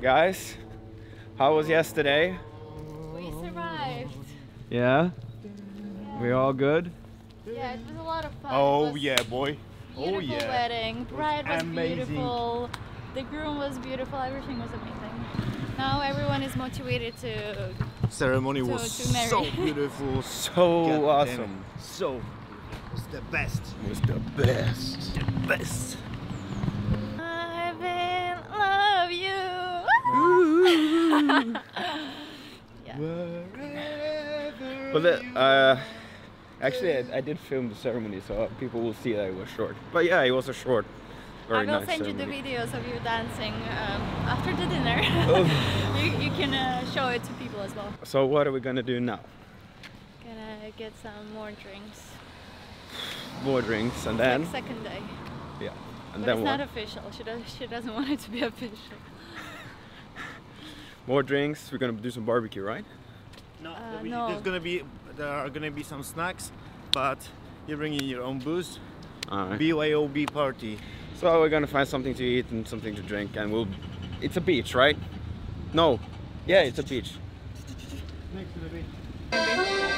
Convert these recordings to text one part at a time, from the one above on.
Guys, how was yesterday? We survived. Yeah? We all good? Yeah, it was a lot of fun. Oh yeah, boy. Oh yeah. Beautiful wedding. Bride was beautiful. The groom was beautiful. Everything was amazing. Now everyone is motivated to. Ceremony was so beautiful. So awesome. So it was the best. It was the best. The best. Yeah. But actually, I did film the ceremony, so people will see that it was short. But yeah, it was a short, very nice ceremony. I will send you the videos of you dancing after the dinner. Oh. you can show it to people as well. So what are we gonna do now? Gonna get some more drinks. More drinks, and then like second day. Yeah, and but then it's not official. She doesn't want it to be official. More drinks. We're gonna do some barbecue, right? No, no. There are gonna be some snacks, but you're bringing your own booze. All right. BYOB party. So we're gonna find something to eat and something to drink, and we'll. It's a beach, right? No. Yeah, it's a beach. Next to the beach. Yeah, dude.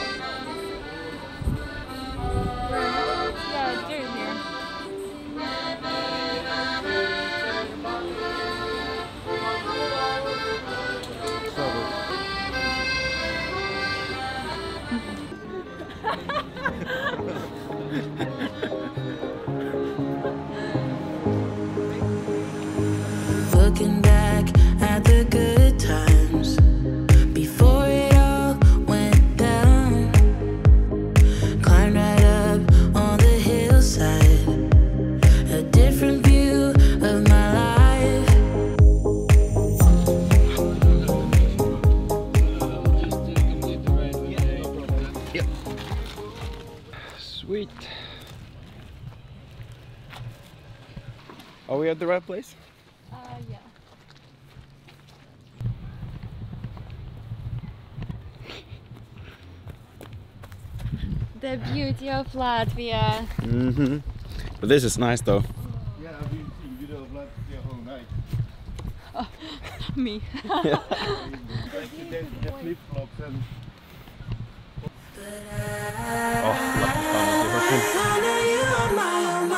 Looking back at the good times before it all went down, climbed right up on the hillside, a different view of my life. Yep. Sweet. Are we at the right place? Yeah. The beauty of Latvia. Mm-hmm. But this is nice though. Yeah, I've been seeing video of Latvia whole night. Oh, me. Yeah. Oh,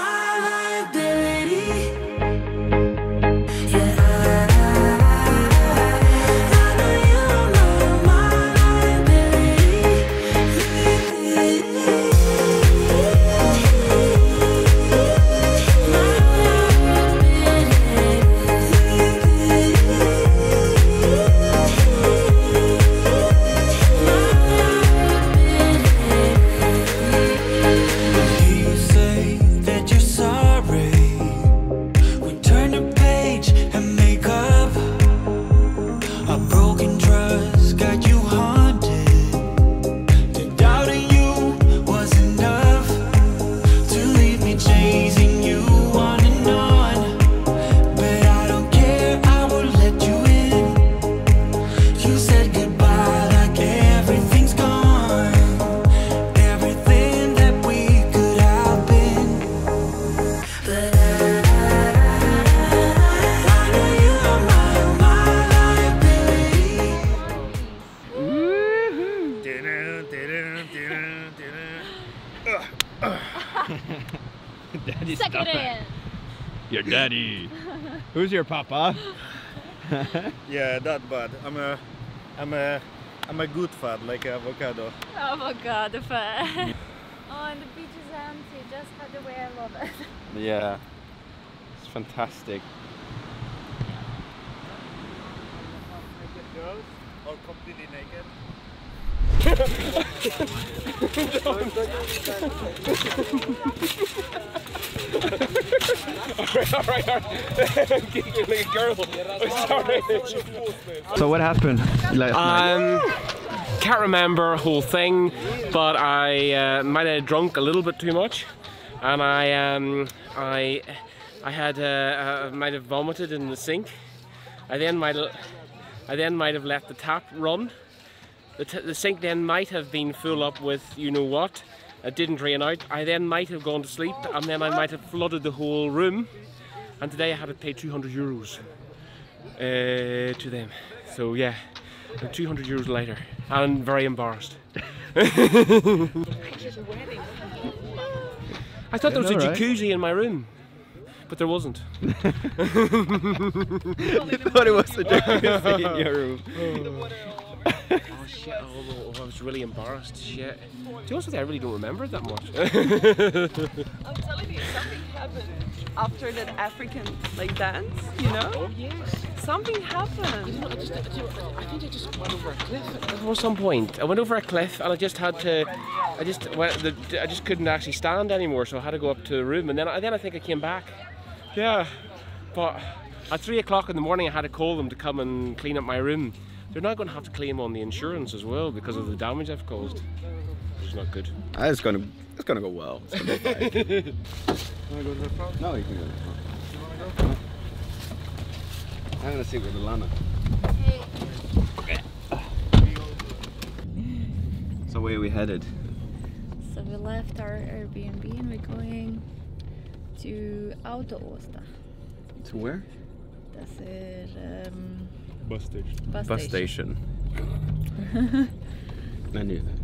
Daddy's suck it in. Your daddy. Who's your papa? Yeah, that bad. I'm a good fat, like an avocado. Avocado fat. Oh, and the beach is empty, just the way I love it. Yeah, it's fantastic. Naked girls or completely naked? So what happened last night? Can't remember whole thing, but I might have drunk a little bit too much, and I might have vomited in the sink. I then might I then might have let the tap run. The sink then might have been full up with you know what. It didn't drain out. I then might have gone to sleep and then I might have flooded the whole room. And today I had to pay 200 euros to them. So yeah, I'm 200 euros later. And very embarrassed. I thought there was a jacuzzi in my room, but there wasn't. You thought it was a jacuzzi in your room. Oh shit, oh, I was really embarrassed, shit. To be honest with you, I really don't remember it that much. I'm telling you, something happened after that African like dance, you know? Oh, yes. Something happened. You know, I think I just went over a cliff. There was some point. I went over a cliff and I just had to... I just couldn't actually stand anymore, so I had to go up to the room, and then I think I came back. Yeah, but at 3 o'clock in the morning I had to call them to come and clean up my room. They're now going to have to claim on the insurance as well because of the damage I've caused, which is not good. It's going to go well. It's going to go fine. Want to go to the front? No, you can go to the front. You want to go? No. I'm going to sit with Ilana. Hey. So where are we headed? So we left our Airbnb and we're going to Autoosta. To where? That's it. Bus station. Bus station. I knew that.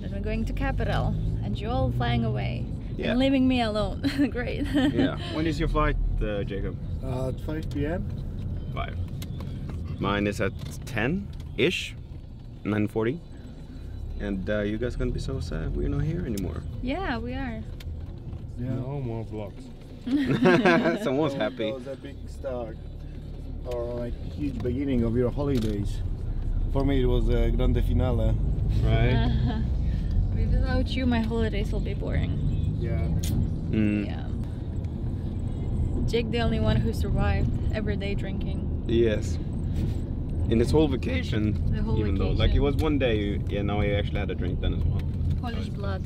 Then we're going to capital and you're all flying away. Yeah. And leaving me alone. Great. Yeah. When is your flight, Jacob? At 5 p.m. 5. Mine is at 10-ish. 9:40. And you guys are gonna be so sad we're not here anymore. Yeah, we are. Yeah. No more vlogs. Someone's happy. That was a big start. Or like huge beginning of your holidays. For me it was a grande finale. Right. Without you my holidays will be boring. Yeah. Mm. Yeah. Jake the only one who survived everyday drinking. Yes. In his whole vacation. The whole even vacation. Though like it was one day, yeah, now he actually had a drink then as well. Polish blood.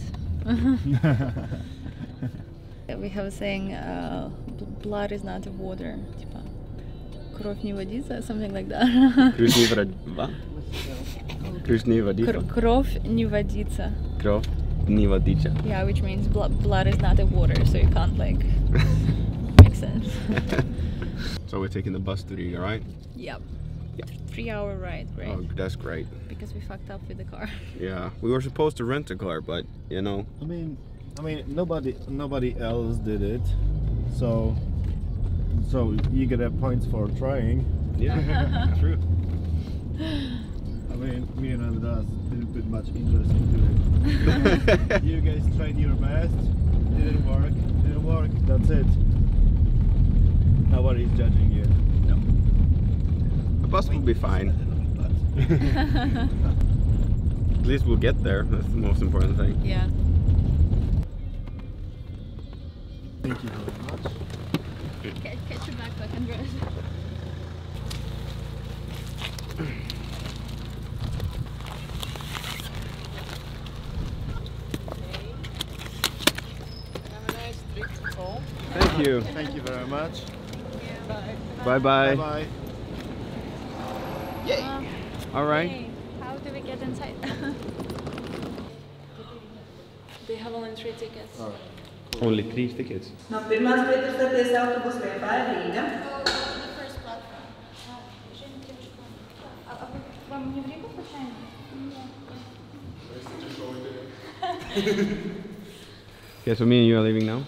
We have a saying blood is not water. Krov nie vodica, something like that. Krov nie vodica. Yeah, which means blood is not a water, so you can't like. Makes sense. So we're taking the bus to Riga, right? Yep. Yep. 3 hour ride, right? Oh, that's great. Because we fucked up with the car. Yeah, we were supposed to rent a car, but you know. I mean, nobody else did it, so. So you get points for trying. Yeah, true. I mean, me and Andras didn't put much interest into it. You guys tried your best, didn't work, that's it. Nobody's judging you. No. The bus will be fine. At least we'll get there, that's the most important thing. Yeah. Thank you very much. Catch your backpack, Andras. Have a nice trip home. Thank you. Thank you very much. Bye bye. Bye bye. Yay! Alright. Hey, how do we get inside? They have only 3 tickets. All right. Only 3 tickets. No, pirmās pieturstaties autobusu pie Rīga. Okay, so me and you are leaving now?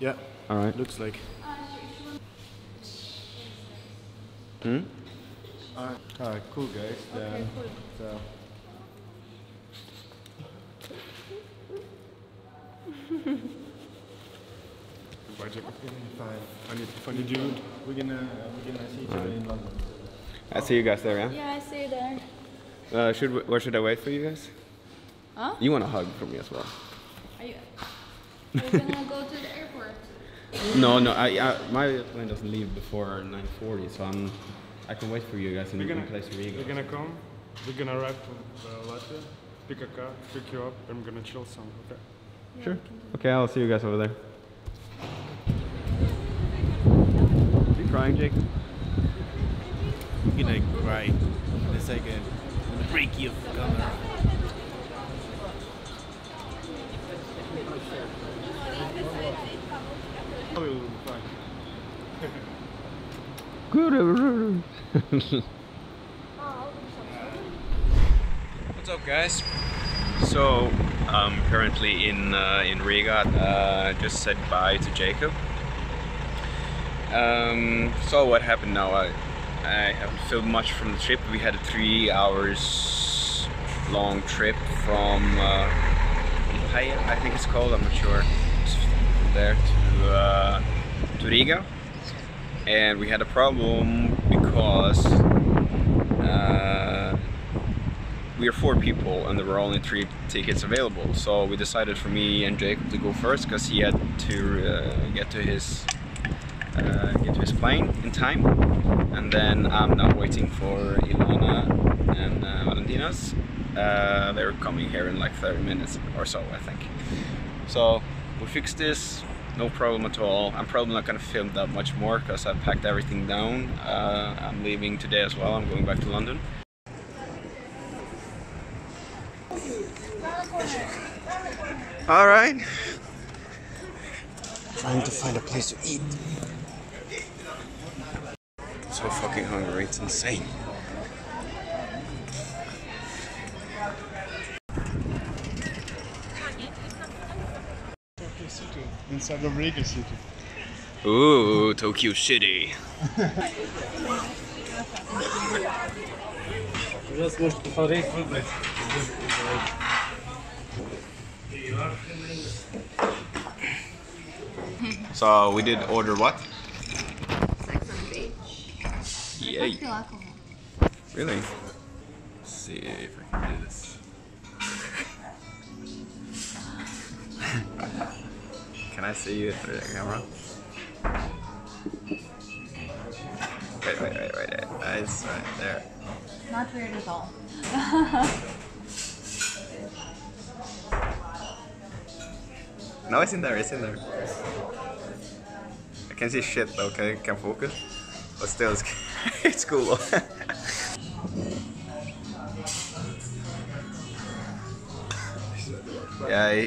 Yeah. All right. Looks like. Hmm? All right, cool guys. Okay, cool. So. I need to find a dude. We're gonna see each other in London. I see you guys there, yeah? Yeah, I see you there. Where should I wait for you guys? Huh? You want a hug from me as well. Are you gonna go to the airport? No, my plane doesn't leave before 9:40, so I can wait for you guys in the place where you go. We're gonna come, we're gonna arrive from Latvia, pick a car, pick you up, and we're gonna chill some, okay? Yeah, sure. Okay, I'll see you guys over there. Crying, Jacob? going to cry in a second. I'm going to break your camera. What's up, guys? So I'm currently in Riga. Just said bye to Jacob. So what happened now? I haven't filmed much from the trip. We had a 3 hours long trip from I think it's called, I'm not sure, from there to Riga. And we had a problem because we are 4 people and there were only 3 tickets available. So we decided for me and Jacob to go first because he had to get to his plane in time. And then I'm now waiting for Ilana and Valentina's. They're coming here in like 30 minutes or so, I think. So we fixed this. No problem at all. I'm probably not going to film that much more because I've packed everything down. I'm leaving today as well. I'm going back to London. All right. Trying to find a place to eat. I'm so fucking hungry. It's insane. City, inside of Riga City. Ooh, Tokyo City. So we did order what? Sex on the beach. Yay. Really? Let's see if I can do this. Can I see you through the camera? Wait. It's right there. Not weird at all. No, it's in there, it's in there. I can see shit though, can focus. But still, it's cool. Yeah,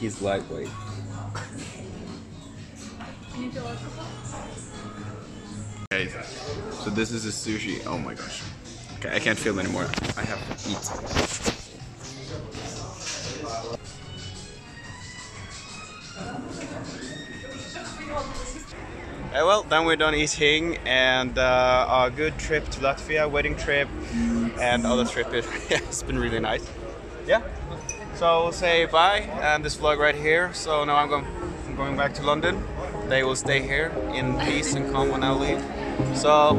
he's lightweight. Okay, so this is a sushi. Oh my gosh. Okay, I can't feel anymore. I have to eat. Well, then we're done eating, and our good trip to Latvia, wedding trip, and other trip. It's been really nice. Yeah. So we'll say bye and this vlog right here. So now I'm going back to London. They will stay here in peace and calm when I leave. So,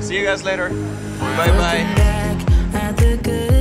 see you guys later. Bye bye.